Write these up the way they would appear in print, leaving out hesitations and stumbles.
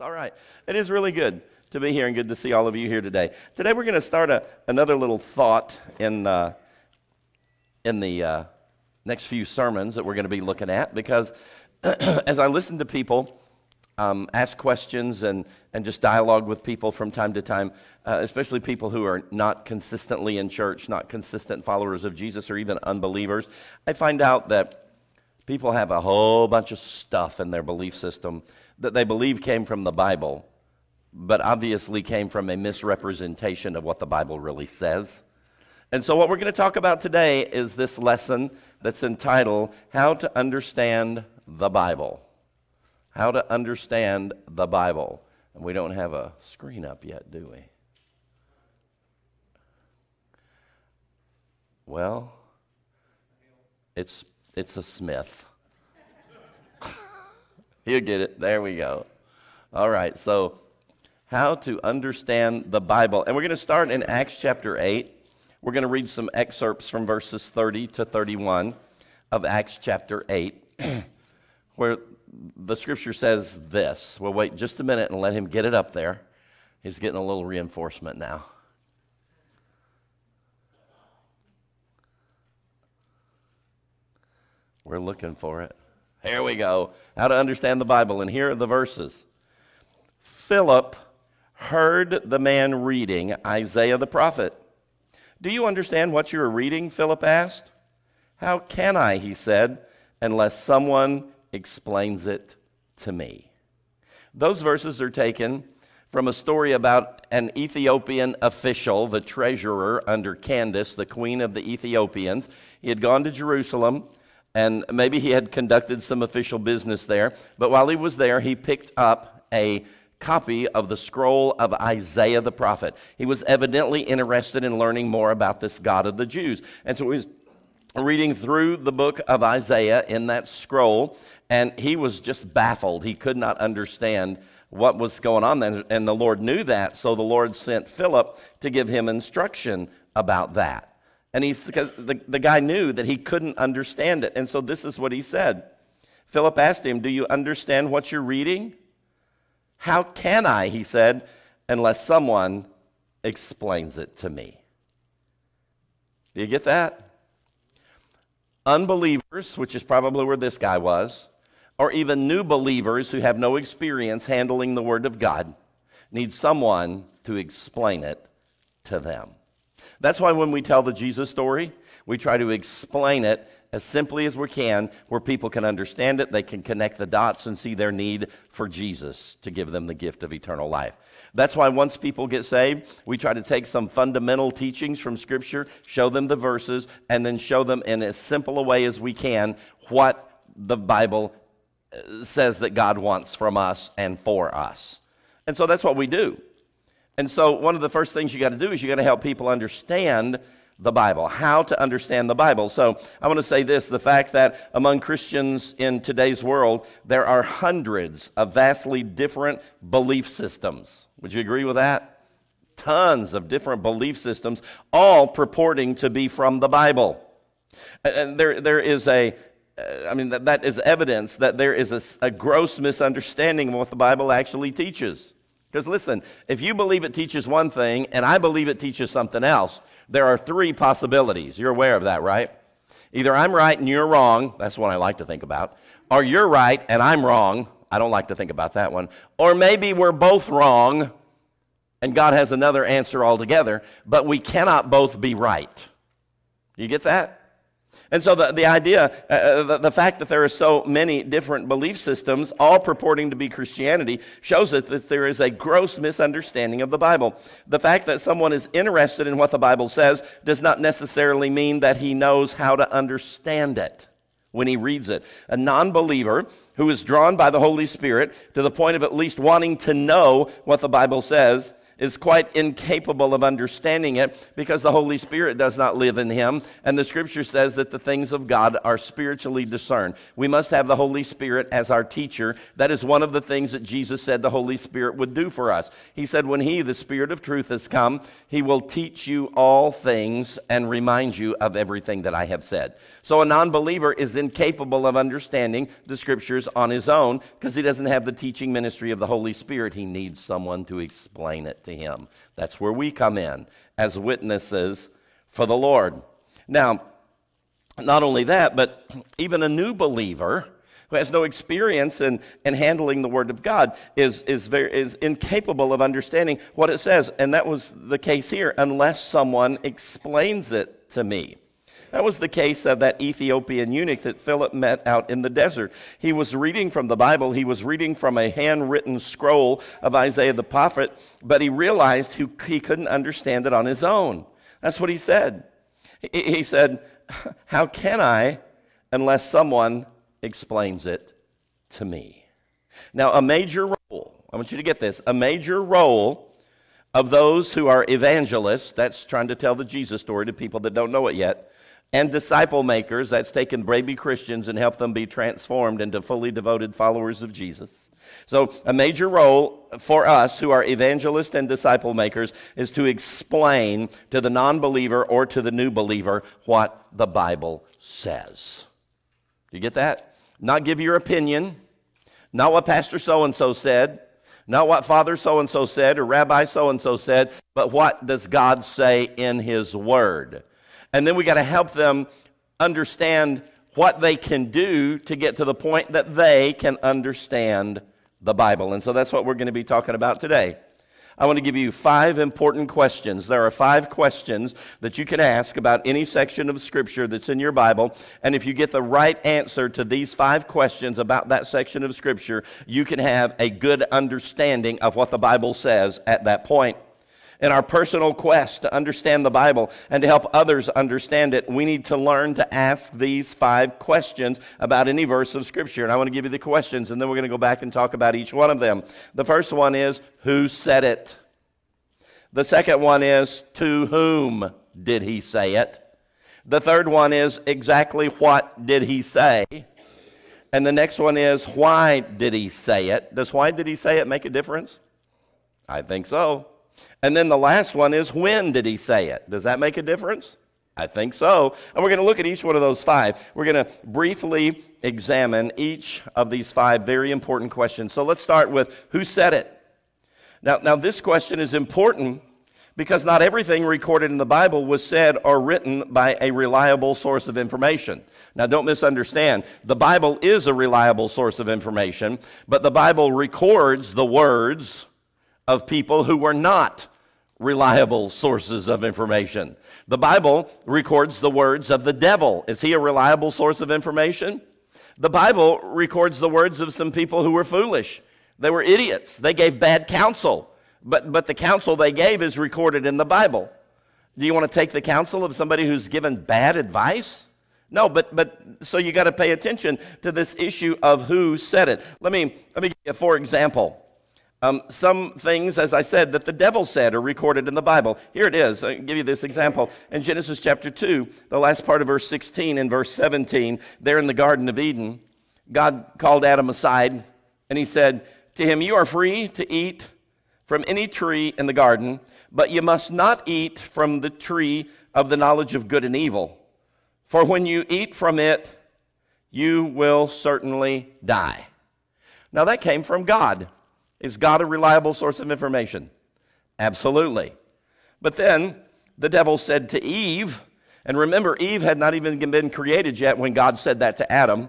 All right. It is really good to be here and good to see all of you here today. Today we're going to start another little thought in the next few sermons that we're going to be looking at, because as I listen to people ask questions and just dialogue with people from time to time, especially people who are not consistently in church, not consistent followers of Jesus, or even unbelievers, I find out that people have a whole bunch of stuff in their belief system that they believe came from the Bible, but obviously came from a misrepresentation of what the Bible really says. And so what we're going to talk about today is this lesson that's entitled, How to Understand the Bible. How to Understand the Bible. And we don't have a screen up yet, do we? Well, it's a Smith. He'll get it. There we go. All right, so how to understand the Bible. And we're going to start in Acts chapter 8. We're going to read some excerpts from verses 30 to 31 of Acts chapter 8, where the Scripture says this. We'll wait just a minute and let him get it up there. He's getting a little reinforcement now. We're looking for it. Here we go. How to understand the Bible. And here are the verses. Philip heard the man reading Isaiah the prophet. Do you understand what you are reading? Philip asked. How can I, he said, unless someone explains it to me? Those verses are taken from a story about an Ethiopian official, the treasurer under Candace, the queen of the Ethiopians. He had gone to Jerusalem, and maybe he had conducted some official business there. But while he was there, he picked up a copy of the scroll of Isaiah the prophet. He was evidently interested in learning more about this God of the Jews. And so he was reading through the book of Isaiah in that scroll, and he was just baffled. He could not understand what was going on then, and the Lord knew that. So the Lord sent Philip to give him instruction about that. And because the guy knew that he couldn't understand it. And so this is what he said. Philip asked him, do you understand what you're reading? How can I, he said, unless someone explains it to me? Do you get that? Unbelievers, which is probably where this guy was, or even new believers who have no experience handling the Word of God, need someone to explain it to them. That's why when we tell the Jesus story, we try to explain it as simply as we can, where people can understand it, they can connect the dots and see their need for Jesus to give them the gift of eternal life. That's why once people get saved, we try to take some fundamental teachings from Scripture, show them the verses, and then show them in as simple a way as we can what the Bible says that God wants from us and for us. And so that's what we do. And so one of the first things you got to do is you got to help people understand the Bible, how to understand the Bible. So I want to say this, the fact that among Christians in today's world, there are hundreds of vastly different belief systems. Would you agree with that? Tons of different belief systems, all purporting to be from the Bible. And there is a, I mean, that is evidence that there is a gross misunderstanding of what the Bible actually teaches. Because listen, if you believe it teaches one thing and I believe it teaches something else, there are three possibilities. You're aware of that, right? Either I'm right and you're wrong. That's one I like to think about. Or you're right and I'm wrong. I don't like to think about that one. Or maybe we're both wrong and God has another answer altogether, but we cannot both be right. You get that? And so the idea, the fact that there are so many different belief systems, all purporting to be Christianity, shows us that there is a gross misunderstanding of the Bible. The fact that someone is interested in what the Bible says does not necessarily mean that he knows how to understand it when he reads it. A non-believer who is drawn by the Holy Spirit to the point of at least wanting to know what the Bible says is quite incapable of understanding it because the Holy Spirit does not live in him. And the Scripture says that the things of God are spiritually discerned. We must have the Holy Spirit as our teacher. That is one of the things that Jesus said the Holy Spirit would do for us. He said, when he, the Spirit of truth, has come, he will teach you all things and remind you of everything that I have said. So a non-believer is incapable of understanding the Scriptures on his own because he doesn't have the teaching ministry of the Holy Spirit. He needs someone to explain it to him. That's where we come in as witnesses for the Lord. Now, not only that, but even a new believer who has no experience in handling the Word of God is incapable of understanding what it says. And that was the case here, unless someone explains it to me. That was the case of that Ethiopian eunuch that Philip met out in the desert. He was reading from the Bible. He was reading from a handwritten scroll of Isaiah the prophet, but he realized he couldn't understand it on his own. That's what he said. He said, how can I unless someone explains it to me? Now, a major role, I want you to get this, a major role of those who are evangelists, that's trying to tell the Jesus story to people that don't know it yet, and disciple makers, that's taken baby Christians and helped them be transformed into fully devoted followers of Jesus. So a major role for us who are evangelists and disciple makers is to explain to the non-believer or to the new believer what the Bible says. Do you get that? Not give your opinion, not what Pastor so-and-so said, not what Father so-and-so said or Rabbi so-and-so said, but what does God say in his word? And then we got to help them understand what they can do to get to the point that they can understand the Bible. And so that's what we're going to be talking about today. I want to give you 5 important questions. There are 5 questions that you can ask about any section of Scripture that's in your Bible. And if you get the right answer to these 5 questions about that section of Scripture, you can have a good understanding of what the Bible says at that point. In our personal quest to understand the Bible and to help others understand it, we need to learn to ask these 5 questions about any verse of Scripture. And I want to give you the questions, and then we're going to go back and talk about each one of them. The first one is, who said it? The second one is, to whom did he say it? The third one is, exactly what did he say? And the next one is, why did he say it? Does why did he say it make a difference? I think so. And then the last one is, when did he say it? Does that make a difference? I think so. And we're going to look at each one of those 5. We're going to briefly examine each of these 5 very important questions. So let's start with, who said it? Now this question is important because not everything recorded in the Bible was said or written by a reliable source of information. Now, don't misunderstand. The Bible is a reliable source of information, but the Bible records the words of people who were not reliable sources of information. The Bible records the words of the devil. Is he a reliable source of information? The Bible records the words of some people who were foolish. They were idiots. They gave bad counsel. But the counsel they gave is recorded in the Bible. Do you want to take the counsel of somebody who's given bad advice? No, but so you got to pay attention to this issue of who said it. Let me give you, for example, some things, as I said, that the devil said are recorded in the Bible. Here it is. I'll give you this example. In Genesis chapter 2, the last part of verse 16 and verse 17, there in the Garden of Eden, God called Adam aside, and he said to him, "You are free to eat from any tree in the garden, but you must not eat from the tree of the knowledge of good and evil. For when you eat from it, you will certainly die." Now that came from God. Is God a reliable source of information? Absolutely. But then the devil said to Eve, and remember, Eve had not even been created yet when God said that to Adam.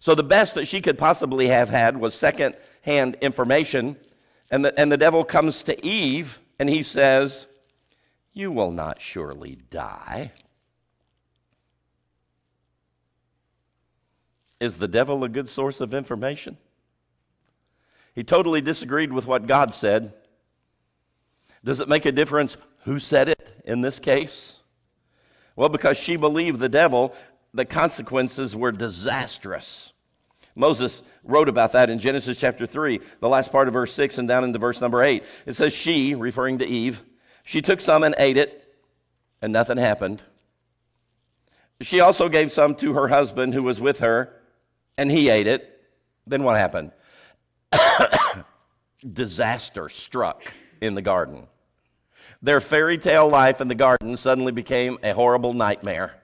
So the best that she could possibly have had was second-hand information. And the devil comes to Eve, and he says, "You will not surely die." Is the devil a good source of information? He totally disagreed with what God said. Does it make a difference who said it in this case? Well, because she believed the devil, the consequences were disastrous. Moses wrote about that in Genesis chapter 3, the last part of verse 6 and down into verse number 8. It says, she, referring to Eve, she took some and ate it, and nothing happened. She also gave some to her husband who was with her, and he ate it. Then what happened? Disaster struck in the garden. Their fairy tale life in the garden suddenly became a horrible nightmare,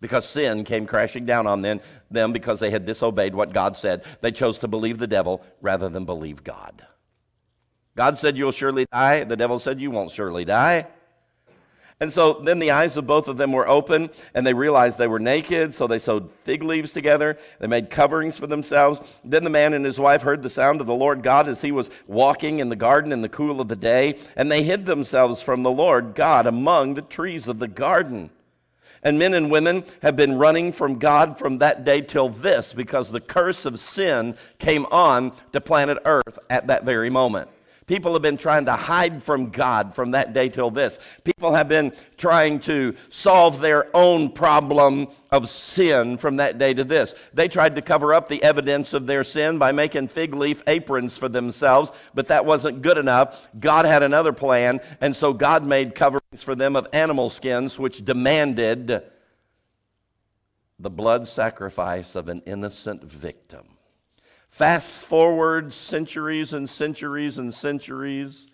because sin came crashing down on them because they had disobeyed what God said. They chose to believe the devil rather than believe God. God said, you'll surely die. The devil said, you won't surely die. And so then the eyes of both of them were open, and they realized they were naked, so they sewed fig leaves together. They made coverings for themselves. Then the man and his wife heard the sound of the Lord God as he was walking in the garden in the cool of the day, and they hid themselves from the Lord God among the trees of the garden. And men and women have been running from God from that day till this, because the curse of sin came on to planet Earth at that very moment. People have been trying to hide from God from that day till this. People have been trying to solve their own problem of sin from that day to this. They tried to cover up the evidence of their sin by making fig leaf aprons for themselves, but that wasn't good enough. God had another plan, and so God made coverings for them of animal skins, which demanded the blood sacrifice of an innocent victim. Fast forward centuries and centuries and centuries,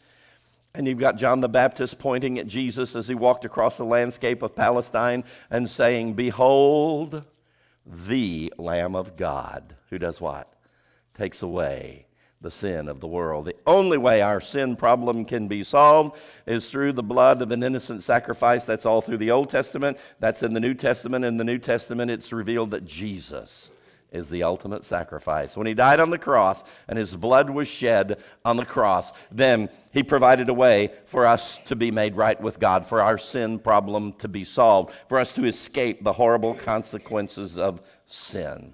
and you've got John the Baptist pointing at Jesus as he walked across the landscape of Palestine and saying, behold, the Lamb of God, who does what? Takes away the sin of the world. The only way our sin problem can be solved is through the blood of an innocent sacrifice. That's all through the Old Testament. That's in the New Testament. In the New Testament, it's revealed that Jesus is the ultimate sacrifice. When he died on the cross and his blood was shed on the cross, then he provided a way for us to be made right with God, for our sin problem to be solved, for us to escape the horrible consequences of sin.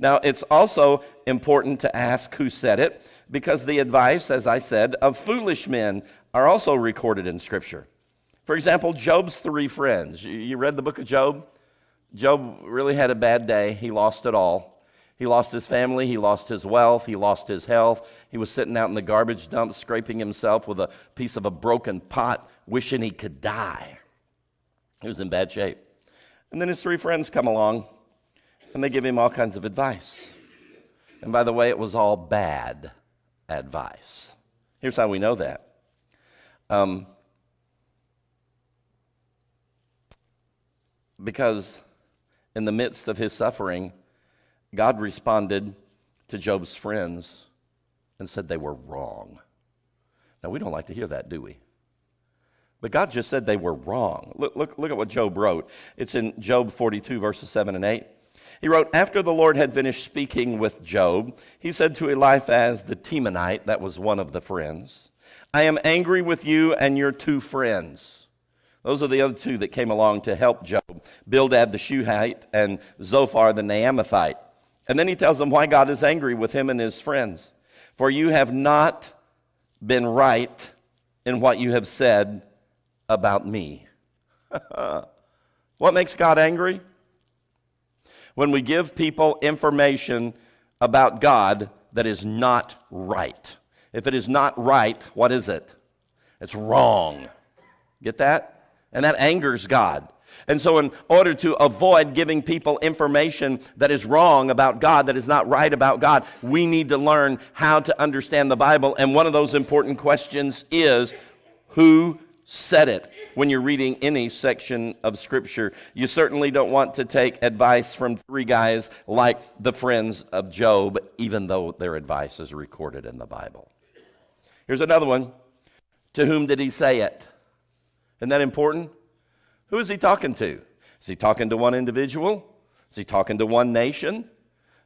Now, it's also important to ask who said it, because the advice, as I said, of foolish men are also recorded in Scripture. For example, Job's three friends. You read the book of Job? Job really had a bad day. He lost it all. He lost his family. He lost his wealth. He lost his health. He was sitting out in the garbage dump, scraping himself with a piece of a broken pot, wishing he could die. He was in bad shape. And then his three friends come along, and they give him all kinds of advice. And by the way, it was all bad advice. Here's how we know that. Because in the midst of his suffering, God responded to Job's friends and said they were wrong. Now, we don't like to hear that, do we? But God just said they were wrong. Look at what Job wrote. It's in Job 42, verses 7 and 8. He wrote, after the Lord had finished speaking with Job, he said to Eliphaz the Temanite, that was one of the friends, I am angry with you and your two friends. Those are the other two that came along to help Job, Bildad the Shuhite and Zophar the Naamathite. And then he tells them why God is angry with him and his friends. For you have not been right in what you have said about me. What makes God angry? When we give people information about God that is not right. If it is not right, what is it? It's wrong. Get that? And that angers God. And so in order to avoid giving people information that is wrong about God, that is not right about God, we need to learn how to understand the Bible. And one of those important questions is, who said it? When you're reading any section of Scripture, you certainly don't want to take advice from three guys like the friends of Job, even though their advice is recorded in the Bible. Here's another one. To whom did he say it? Isn't that important? Who is he talking to? Is he talking to one individual? Is he talking to one nation?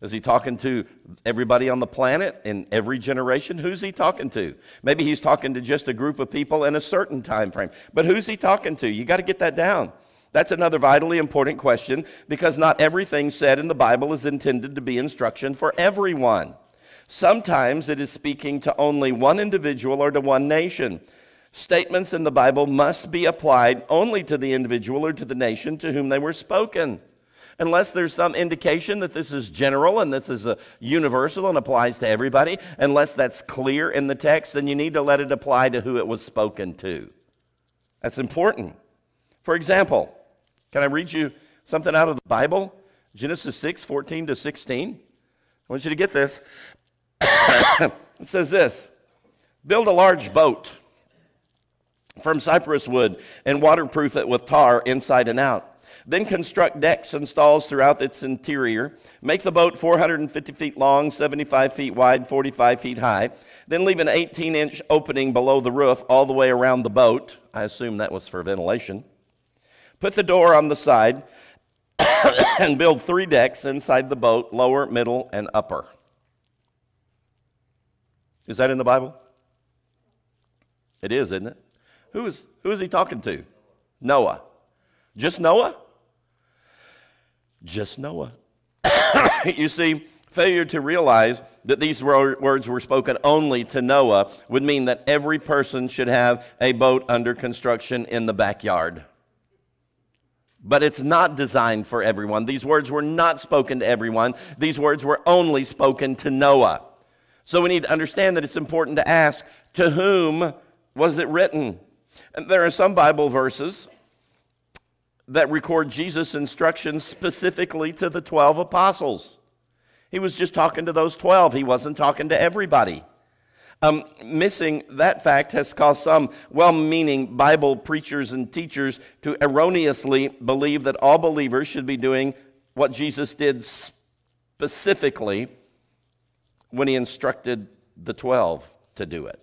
Is he talking to everybody on the planet in every generation? Who's he talking to? Maybe he's talking to just a group of people in a certain time frame. But who's he talking to? You got to get that down. That's another vitally important question, because not everything said in the Bible is intended to be instruction for everyone. Sometimes it is speaking to only one individual or to one nation. Statements in the Bible must be applied only to the individual or to the nation to whom they were spoken. unless there's some indication that this is general and this is a universal and applies to everybody, unless that's clear in the text, then you need to let it apply to who it was spoken to. That's important. For example, can I read you something out of the Bible? Genesis 6, 14 to 16. I want you to get this. It says this: build a large boat from cypress wood and waterproof it with tar inside and out. Then construct decks and stalls throughout its interior. Make the boat 450 feet long, 75 feet wide, 45 feet high. Then leave an 18-inch opening below the roof all the way around the boat. I assume that was for ventilation. Put the door on the side and build 3 decks inside the boat, lower, middle, and upper. Is that in the Bible? It is, isn't it? Who is he talking to? Noah. Just Noah? Just Noah. You see, failure to realize that these words were spoken only to Noah would mean that every person should have a boat under construction in the backyard. But it's not designed for everyone. These words were not spoken to everyone. These words were only spoken to Noah. So we need to understand that it's important to ask, to whom was it written? And there are some Bible verses that record Jesus' instructions specifically to the 12 apostles. He was just talking to those 12. He wasn't talking to everybody. Missing that fact has caused some well-meaning Bible preachers and teachers to erroneously believe that all believers should be doing what Jesus did specifically when he instructed the 12 to do it.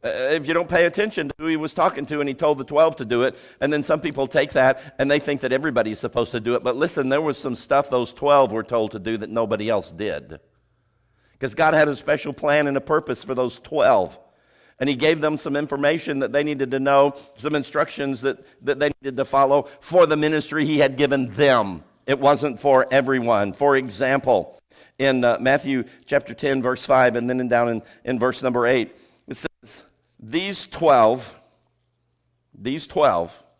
If you don't pay attention to who he was talking to and he told the 12 to do it, and then some people take that and they think that everybody's supposed to do it. But listen, there was some stuff those 12 were told to do that nobody else did. Because God had a special plan and a purpose for those 12. And he gave them some information that they needed to know, some instructions that they needed to follow for the ministry he had given them. It wasn't for everyone. For example, in Matthew chapter 10, verse 5, and then down in verse number 8, it says, these 12,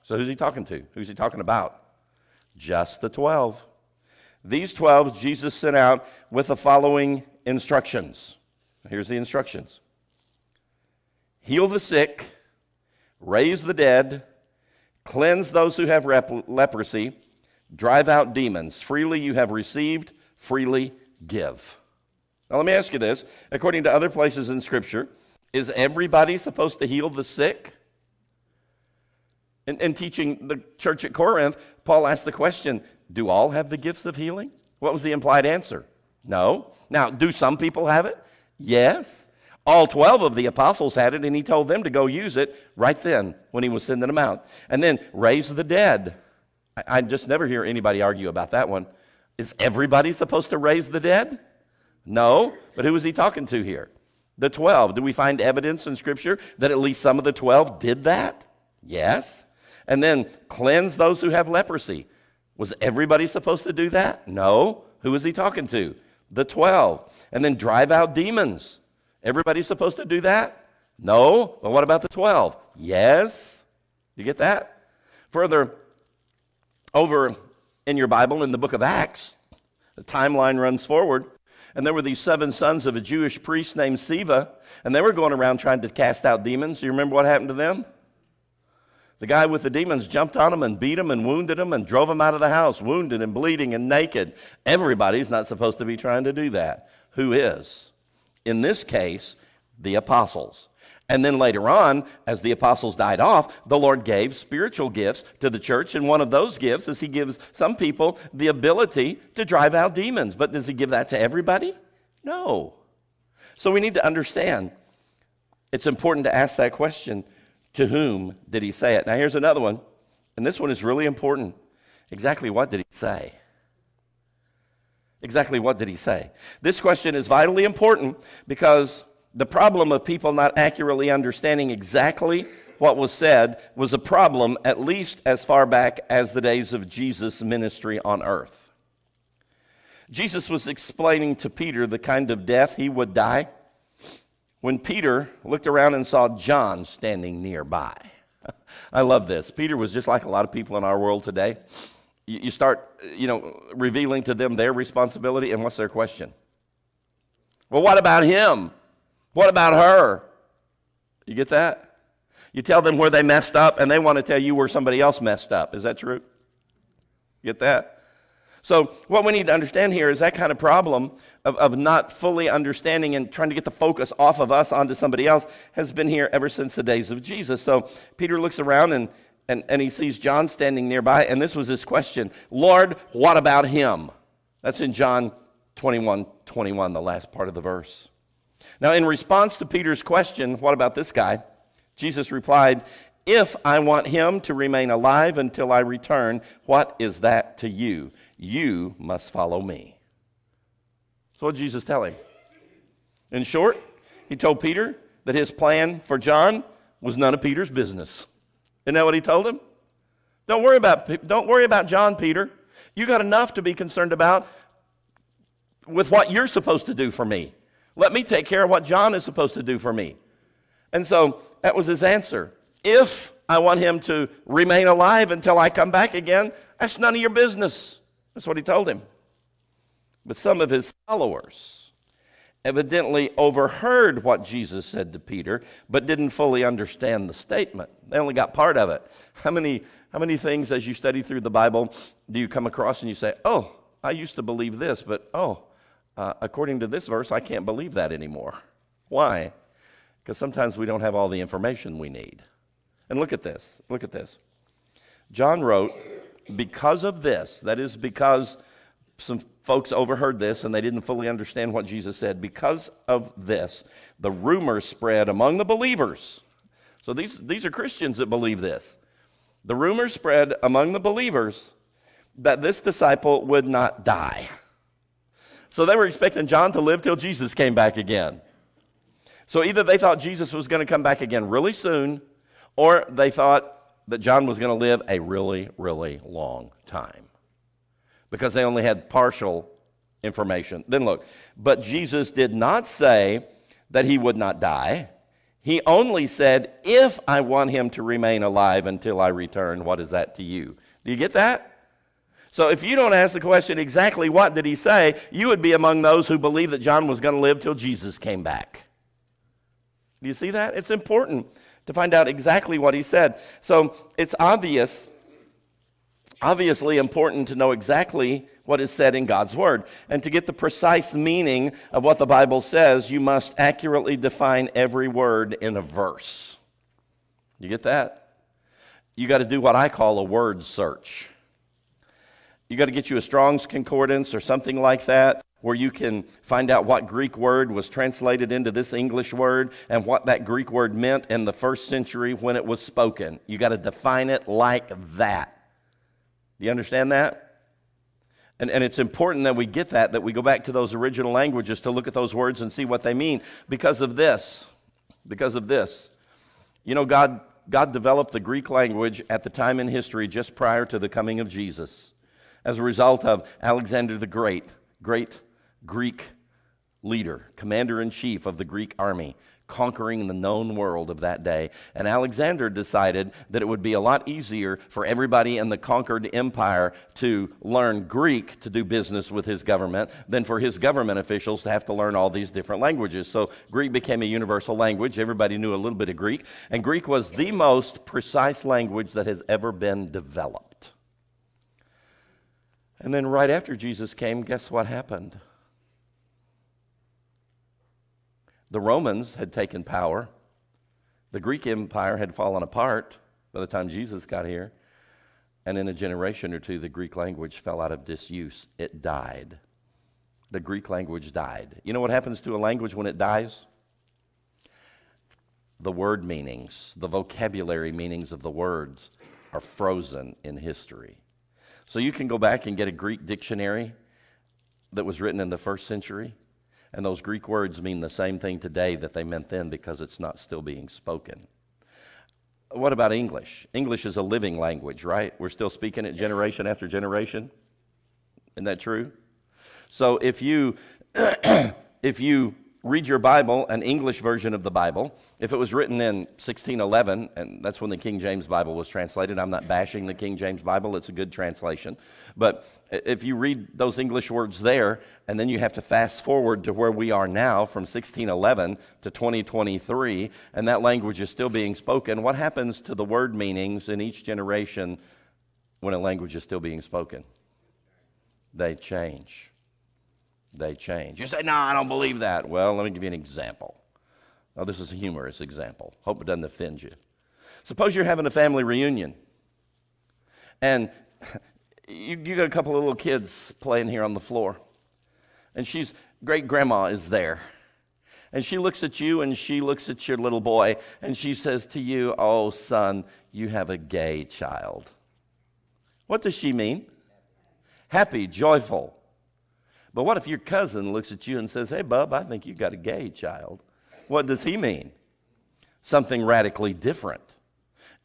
so who's he talking to? Who's he talking about? Just the 12. These 12 Jesus sent out with the following instructions. Here's the instructions. Heal the sick, raise the dead, cleanse those who have leprosy, drive out demons. Freely you have received, freely give. Now let me ask you this. According to other places in Scripture, is everybody supposed to heal the sick? In teaching the church at Corinth, Paul asked the question, do all have the gifts of healing? What was the implied answer? No. Now, do some people have it? Yes. All 12 of the apostles had it, and he told them to go use it right then when he was sending them out. And then raise the dead. I just never hear anybody argue about that one. Is everybody supposed to raise the dead? No. But who was he talking to here? The 12. Do we find evidence in Scripture that at least some of the 12 did that? Yes. And then cleanse those who have leprosy. Was everybody supposed to do that? No. Who was he talking to? The 12. And then drive out demons. Everybody's supposed to do that? No. But what about the 12? Yes. You get that? Further, over in your Bible, in the book of Acts, the timeline runs forward. And there were these 7 sons of a Jewish priest named Sceva, and they were going around trying to cast out demons. You remember what happened to them? The guy with the demons jumped on them and beat them and wounded them and drove them out of the house, wounded and bleeding and naked. Everybody's not supposed to be trying to do that. Who is? In this case, the apostles. And then later on, as the apostles died off, the Lord gave spiritual gifts to the church, and one of those gifts is he gives some people the ability to drive out demons. But does he give that to everybody? No. So we need to understand it's important to ask that question, to whom did he say it? Now here's another one, and this one is really important. Exactly what did he say? Exactly what did he say? This question is vitally important because the problem of people not accurately understanding exactly what was said was a problem at least as far back as the days of Jesus' ministry on earth. Jesus was explaining to Peter the kind of death he would die when Peter looked around and saw John standing nearby. I love this. Peter was just like a lot of people in our world today. you start, revealing to them their responsibility, and what's their question? Well, what about him? What about her? You get that? You tell them where they messed up, and they want to tell you where somebody else messed up. Is that true? Get that? So what we need to understand here is that kind of problem of not fully understanding and trying to get the focus off of us onto somebody else has been here ever since the days of Jesus. So Peter looks around and he sees John standing nearby, and this was his question: Lord, what about him? That's in John 21:21, the last part of the verse. Now, in response to Peter's question, what about this guy? Jesus replied, if I want him to remain alive until I return, what is that to you? You must follow me. So what did Jesus tell him? In short, he told Peter that his plan for John was none of Peter's business. Isn't that what he told him? Don't worry about John, Peter. You got enough to be concerned about with what you're supposed to do for me. Let me take care of what John is supposed to do for me. And so that was his answer. If I want him to remain alive until I come back again, that's none of your business. That's what he told him. But some of his followers evidently overheard what Jesus said to Peter, but didn't fully understand the statement. They only got part of it. How many things as you study through the Bible do you come across and you say, oh, I used to believe this, but according to this verse, I can't believe that anymore. Why? Because sometimes we don't have all the information we need. And look at this. Look at this. John wrote, because of this, that is because some folks overheard this and they didn't fully understand what Jesus said. Because of this, the rumor spread among the believers. So these are Christians that believe this. The rumor spread among the believers that this disciple would not die. So they were expecting John to live till Jesus came back again. So either they thought Jesus was going to come back again really soon, or they thought that John was going to live a really, really long time, because they only had partial information. Then look, but Jesus did not say that he would not die. He only said, if I want him to remain alive until I return, what is that to you? Do you get that? So if you don't ask the question exactly what did he say, you would be among those who believed that John was going to live till Jesus came back. Do you see that? It's important to find out exactly what he said. So it's obviously important to know exactly what is said in God's Word. And to get the precise meaning of what the Bible says, you must accurately define every word in a verse. You get that? You got to do what I call a word search. You got to get you a Strong's Concordance or something like that, where you can find out what Greek word was translated into this English word and what that Greek word meant in the first century when it was spoken. You got to define it like that. Do you understand that? And it's important that we get that we go back to those original languages to look at those words and see what they mean. Because of this, God developed the Greek language at the time in history just prior to the coming of Jesus, as a result of Alexander the Great, great Greek leader, commander-in-chief of the Greek army, conquering the known world of that day. And Alexander decided that it would be a lot easier for everybody in the conquered empire to learn Greek to do business with his government than for his government officials to have to learn all these different languages. So Greek became a universal language. Everybody knew a little bit of Greek. And Greek was the most precise language that has ever been developed. And then right after Jesus came, guess what happened? The Romans had taken power. The Greek Empire had fallen apart by the time Jesus got here. And in a generation or two, the Greek language fell out of disuse. It died. The Greek language died. You know what happens to a language when it dies? The word meanings, the vocabulary meanings of the words are frozen in history. So you can go back and get a Greek dictionary that was written in the first century, and those Greek words mean the same thing today that they meant then because it's not still being spoken. What about English? English is a living language, right? We're still speaking it generation after generation. Isn't that true? So if you read your Bible, an English version of the Bible, if it was written in 1611, and that's when the King James Bible was translated. I'm not bashing the King James Bible. It's a good translation. But if you read those English words there, and then you have to fast forward to where we are now from 1611 to 2023, and that language is still being spoken, what happens to the word meanings in each generation when a language is still being spoken? They change. They change. You say, no, I don't believe that. Well, let me give you an example. Now, this is a humorous example. Hope it doesn't offend you. Suppose you're having a family reunion, and you got a couple of little kids playing here on the floor, and she's great-grandma is there, and she looks at you, and she looks at your little boy, and she says to you, oh, son, you have a gay child. What does she mean? Happy, joyful. But what if your cousin looks at you and says, hey, bub, I think you got a gay child? What does he mean? Something radically different.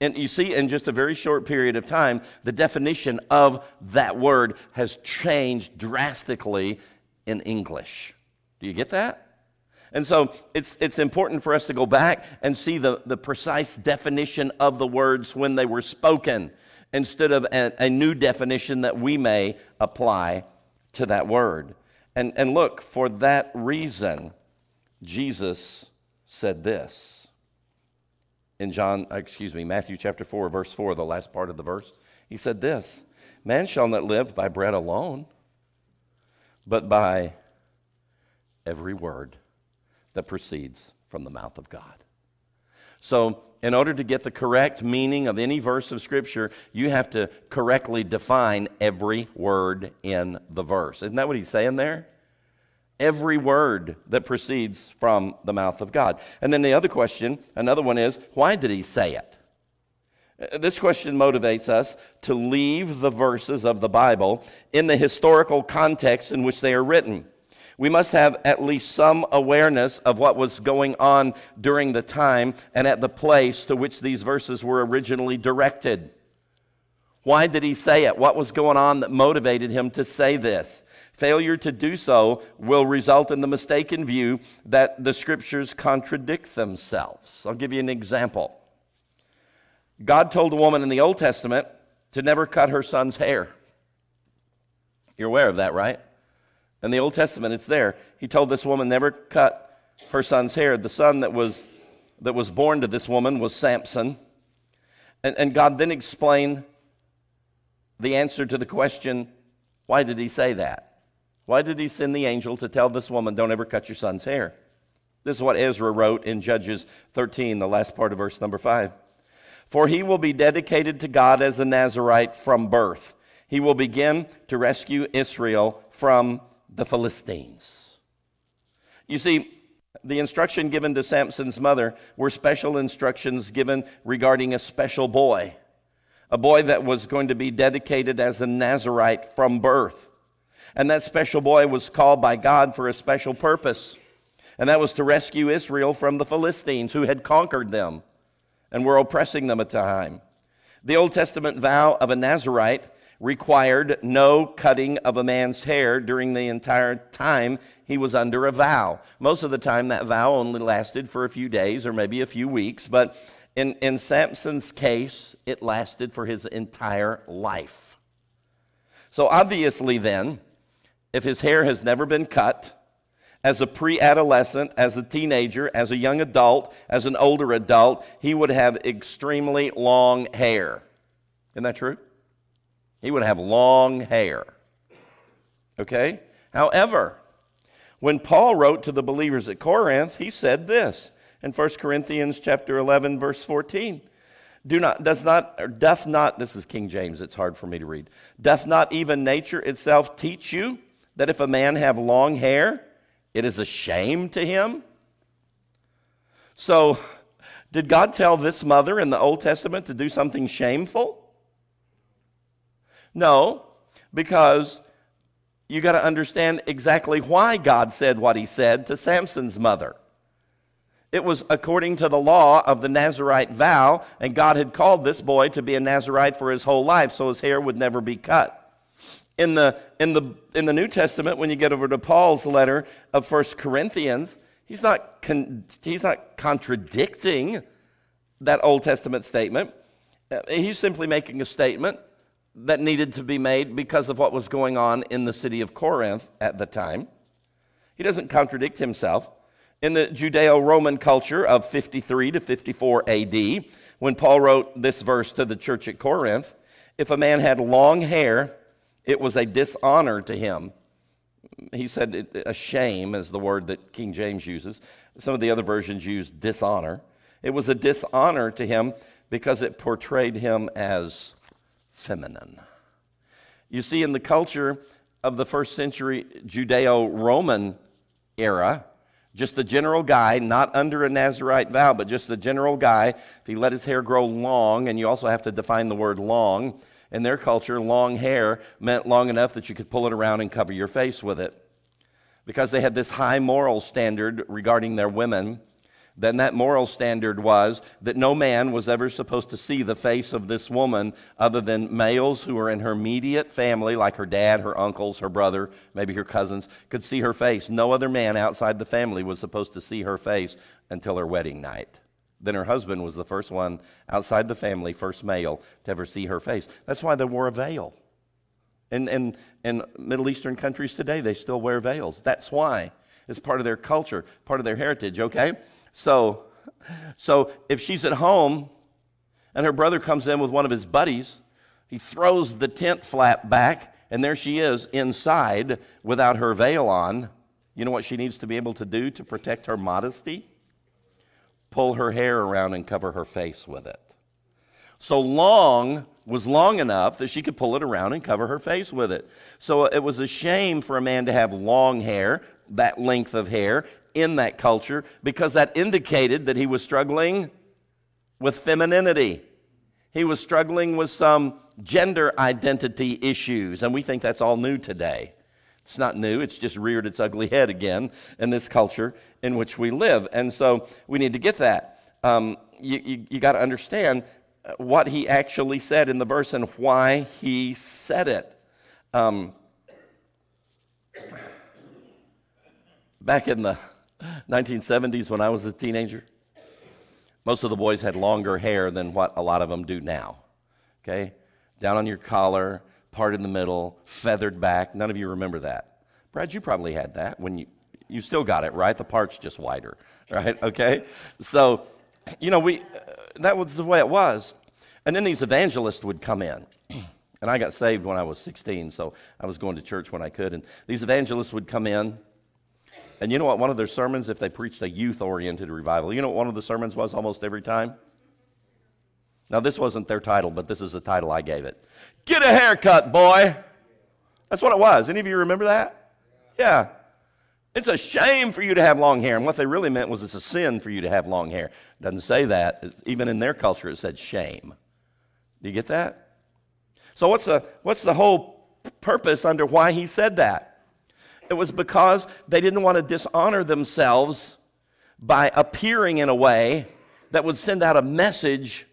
And you see, in just a very short period of time, the definition of that word has changed drastically in English. Do you get that? And so it's important for us to go back and see the precise definition of the words when they were spoken instead of a new definition that we may apply to that word. And look, for that reason, Jesus said this. In Matthew chapter 4, verse 4, the last part of the verse, he said this, man shall not live by bread alone, but by every word that proceeds from the mouth of God. So, in order to get the correct meaning of any verse of Scripture, you have to correctly define every word in the verse. Isn't that what he's saying there? Every word that proceeds from the mouth of God. And then the other question, another one is, why did he say it? This question motivates us to leave the verses of the Bible in the historical context in which they are written. We must have at least some awareness of what was going on during the time and at the place to which these verses were originally directed. Why did he say it? What was going on that motivated him to say this? Failure to do so will result in the mistaken view that the Scriptures contradict themselves. I'll give you an example. God told a woman in the Old Testament to never cut her son's hair. You're aware of that, right? In the Old Testament, it's there. He told this woman never cut her son's hair. The son that was born to this woman was Samson. And God then explained the answer to the question, why did he say that? Why did he send the angel to tell this woman, don't ever cut your son's hair? This is what Ezra wrote in Judges 13, the last part of verse number 5. For he will be dedicated to God as a Nazirite from birth. He will begin to rescue Israel from the Philistines. You see, the instruction given to Samson's mother were special instructions given regarding a special boy, a boy that was going to be dedicated as a Nazirite from birth. And that special boy was called by God for a special purpose, and that was to rescue Israel from the Philistines who had conquered them and were oppressing them at the time. The Old Testament vow of a Nazirite required no cutting of a man's hair during the entire time he was under a vow. Most of the time, that vow only lasted for a few days or maybe a few weeks, but in Samson's case, it lasted for his entire life. So obviously then, if his hair has never been cut, as a pre-adolescent, as a teenager, as a young adult, as an older adult, he would have extremely long hair. Isn't that true? He would have long hair, okay? However, when Paul wrote to the believers at Corinth, he said this in 1 Corinthians chapter 11, verse 14. Doth not, this is King James, it's hard for me to read. Doth not even nature itself teach you that if a man have long hair, it is a shame to him? So, did God tell this mother in the Old Testament to do something shameful? No, because you got to understand exactly why God said what he said to Samson's mother. It was according to the law of the Nazirite vow, and God had called this boy to be a Nazirite for his whole life, so his hair would never be cut. In the New Testament, when you get over to Paul's letter of 1 Corinthians, He's not contradicting that Old Testament statement. He's simply making a statement that needed to be made because of what was going on in the city of Corinth at the time. He doesn't contradict himself. In the Judeo-Roman culture of 53 to 54 AD, when Paul wrote this verse to the church at Corinth, if a man had long hair, it was a dishonor to him. He said a shame is the word that King James uses. Some of the other versions use dishonor. It was a dishonor to him because it portrayed him as feminine. You see, in the culture of the first century Judeo-Roman era, just the general guy, not under a Nazirite vow, but just the general guy, if he let his hair grow long, and you also have to define the word long. In their culture, long hair meant long enough that you could pull it around and cover your face with it. Because they had this high moral standard regarding their women, then that moral standard was that no man was ever supposed to see the face of this woman other than males who were in her immediate family, like her dad, her uncles, her brother, maybe her cousins, could see her face. No other man outside the family was supposed to see her face until her wedding night. Then her husband was the first one outside the family, first male, to ever see her face. That's why they wore a veil. In Middle Eastern countries today, they still wear veils. That's why. It's part of their culture, part of their heritage, okay? So if she's at home and her brother comes in with one of his buddies, he throws the tent flap back, and there she is inside without her veil on. You know what she needs to be able to do to protect her modesty? Pull her hair around and cover her face with it. So long was long enough that she could pull it around and cover her face with it. So it was a shame for a man to have long hair, that length of hair, in that culture, because that indicated that he was struggling with femininity. He was struggling with some gender identity issues, and we think that's all new today. It's not new, it's just reared its ugly head again in this culture in which we live, and so we need to get that. You got to understand what he actually said in the verse and why he said it. Back in the 1970s when I was a teenager, most of the boys had longer hair than what a lot of them do now, okay? Down on your collar, part in the middle, feathered back. None of you remember that. Brad, you probably had that when you still got it, right? The part's just wider, right? Okay? So, you know, that was the way it was. And then these evangelists would come in. And I got saved when I was 16, so I was going to church when I could. And these evangelists would come in. And you know what one of their sermons, if they preached a youth-oriented revival, you know what one of the sermons was almost every time? Now, this wasn't their title, but this is the title I gave it. Get a haircut, boy. That's what it was. Any of you remember that? Yeah. It's a shame for you to have long hair. And what they really meant was it's a sin for you to have long hair. It doesn't say that. It's, even in their culture, it said shame. Do you get that? So what's the whole purpose under why he said that? It was because they didn't want to dishonor themselves by appearing in a way that would send out a message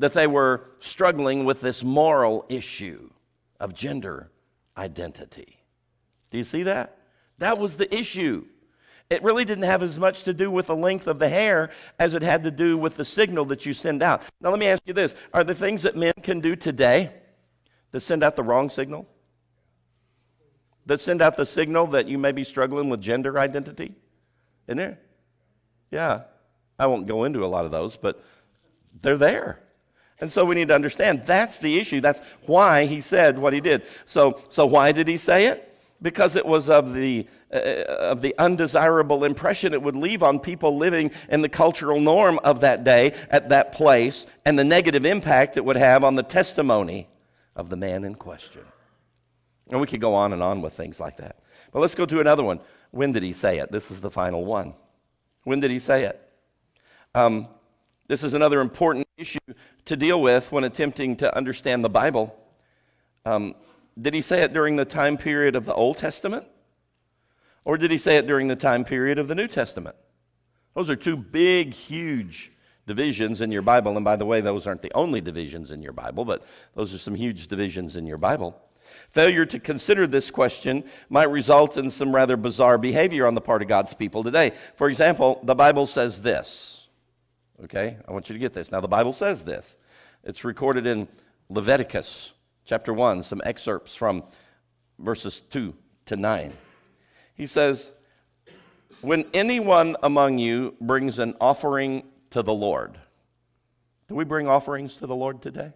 that they were struggling with this moral issue of gender identity. Do you see that? That was the issue. It really didn't have as much to do with the length of the hair as it had to do with the signal that you send out. Now, let me ask you this. Are there things that men can do today that send out the wrong signal? That send out the signal that you may be struggling with gender identity? Isn't there? Yeah. I won't go into a lot of those, but they're there. And so we need to understand that's the issue. That's why he said what he did. So why did he say it? Because it was of the undesirable impression it would leave on people living in the cultural norm of that day at that place and the negative impact it would have on the testimony of the man in question. And we could go on and on with things like that. But let's go to another one. When did he say it? This is the final one. When did he say it? This is another important issue to deal with when attempting to understand the Bible. Did he say it during the time period of the Old Testament? Or did he say it during the time period of the New Testament? Those are two big, huge divisions in your Bible. And by the way, those aren't the only divisions in your Bible, but those are some huge divisions in your Bible. Failure to consider this question might result in some rather bizarre behavior on the part of God's people today. For example, the Bible says this. Okay, I want you to get this. Now, the Bible says this. It's recorded in Leviticus chapter 1, some excerpts from verses 2 to 9. He says, when anyone among you brings an offering to the Lord. Do we bring offerings to the Lord today?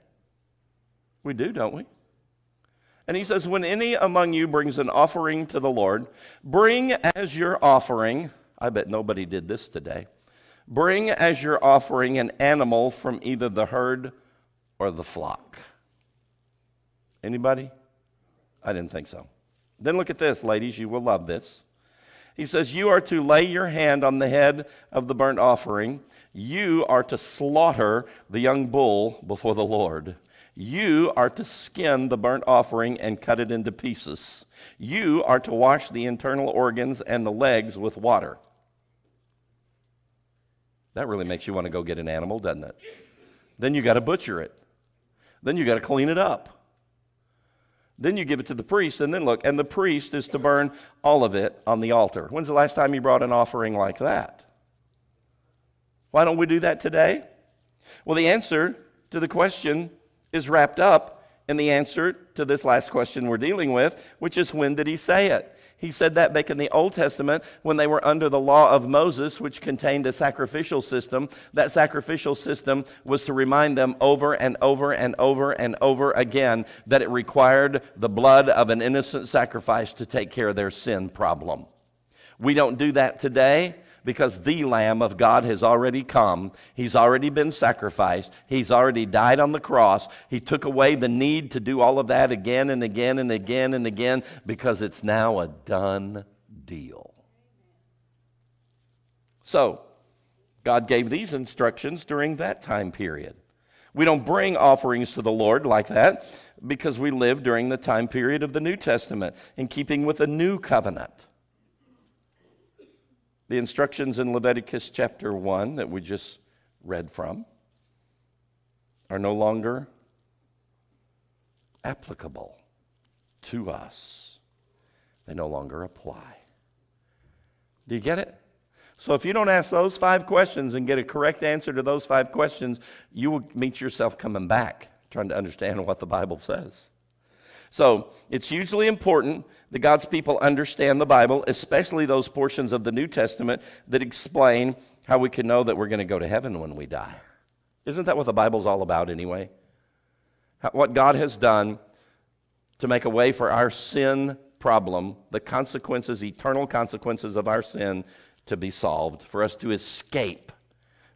We do, don't we? And he says, when any among you brings an offering to the Lord, bring as your offering, I bet nobody did this today, bring as your offering an animal from either the herd or the flock. Anybody? I didn't think so. Then look at this, ladies. You will love this. He says, you are to lay your hand on the head of the burnt offering. You are to slaughter the young bull before the Lord. You are to skin the burnt offering and cut it into pieces. You are to wash the internal organs and the legs with water. That really makes you want to go get an animal, doesn't it? Then you got to butcher it. Then you got to clean it up. Then you give it to the priest, and then look, and the priest is to burn all of it on the altar. When's the last time you brought an offering like that? Why don't we do that today? Well, the answer to the question is wrapped up in the answer to this last question we're dealing with, which is, when did he say it? He said that back in the Old Testament when they were under the law of Moses, which contained a sacrificial system. That sacrificial system was to remind them over and over and over and over again that it required the blood of an innocent sacrifice to take care of their sin problem. We don't do that today, because the Lamb of God has already come. He's already been sacrificed. He's already died on the cross. He took away the need to do all of that again and again and again and again, because it's now a done deal. So, God gave these instructions during that time period. We don't bring offerings to the Lord like that, because we live during the time period of the New Testament, in keeping with the new covenant. The instructions in Leviticus chapter 1 that we just read from are no longer applicable to us. They no longer apply. Do you get it? So if you don't ask those 5 questions and get a correct answer to those 5 questions, you will meet yourself coming back trying to understand what the Bible says. So it's hugely important that God's people understand the Bible, especially those portions of the New Testament that explain how we can know that we're going to go to heaven when we die. Isn't that what the Bible's all about anyway? What God has done to make a way for our sin problem, the consequences, eternal consequences of our sin, to be solved, for us to escape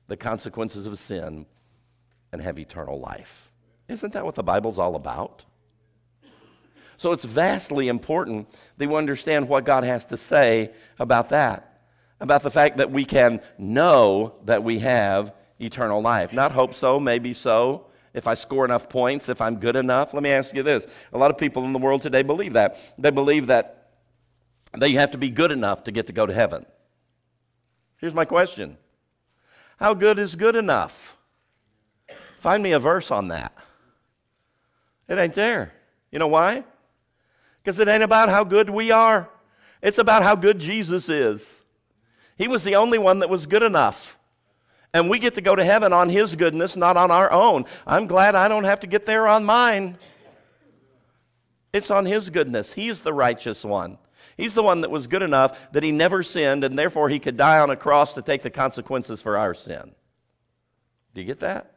the consequences of sin and have eternal life. Isn't that what the Bible's all about? So it's vastly important that we understand what God has to say about that, about the fact that we can know that we have eternal life. Not hope so, maybe so, if I score enough points, if I'm good enough. Let me ask you this. A lot of people in the world today believe that. They believe that you have to be good enough to get to go to heaven. Here's my question. How good is good enough? Find me a verse on that. It ain't there. You know why? Because it ain't about how good we are. It's about how good Jesus is. He was the only one that was good enough. And we get to go to heaven on his goodness, not on our own. I'm glad I don't have to get there on mine. It's on his goodness. He's the righteous one. He's the one that was good enough that he never sinned, and therefore he could die on a cross to take the consequences for our sin. Do you get that?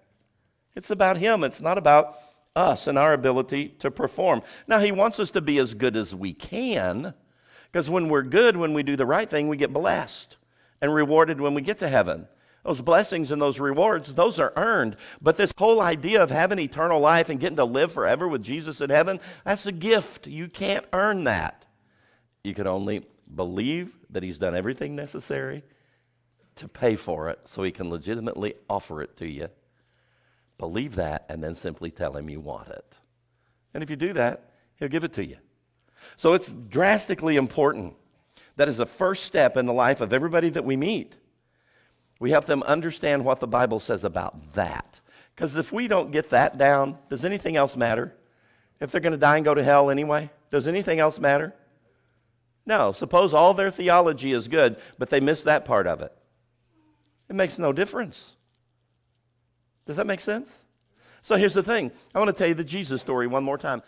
It's about him. It's not about us and our ability to perform. Now, he wants us to be as good as we can, because when we're good, when we do the right thing, we get blessed and rewarded when we get to heaven. Those blessings and those rewards, those are earned. But this whole idea of having eternal life and getting to live forever with Jesus in heaven, that's a gift. You can't earn that. You can only believe that he's done everything necessary to pay for it so he can legitimately offer it to you. Believe that, and then simply tell him you want it. And if you do that, he'll give it to you. So it's drastically important. That is the first step in the life of everybody that we meet. We help them understand what the Bible says about that. Because if we don't get that down, does anything else matter? if they're going to die and go to hell anyway? Does anything else matter? No. Suppose all their theology is good, but they miss that part of it. It makes no difference. Does that make sense? So here's the thing. I want to tell you the Jesus story one more time.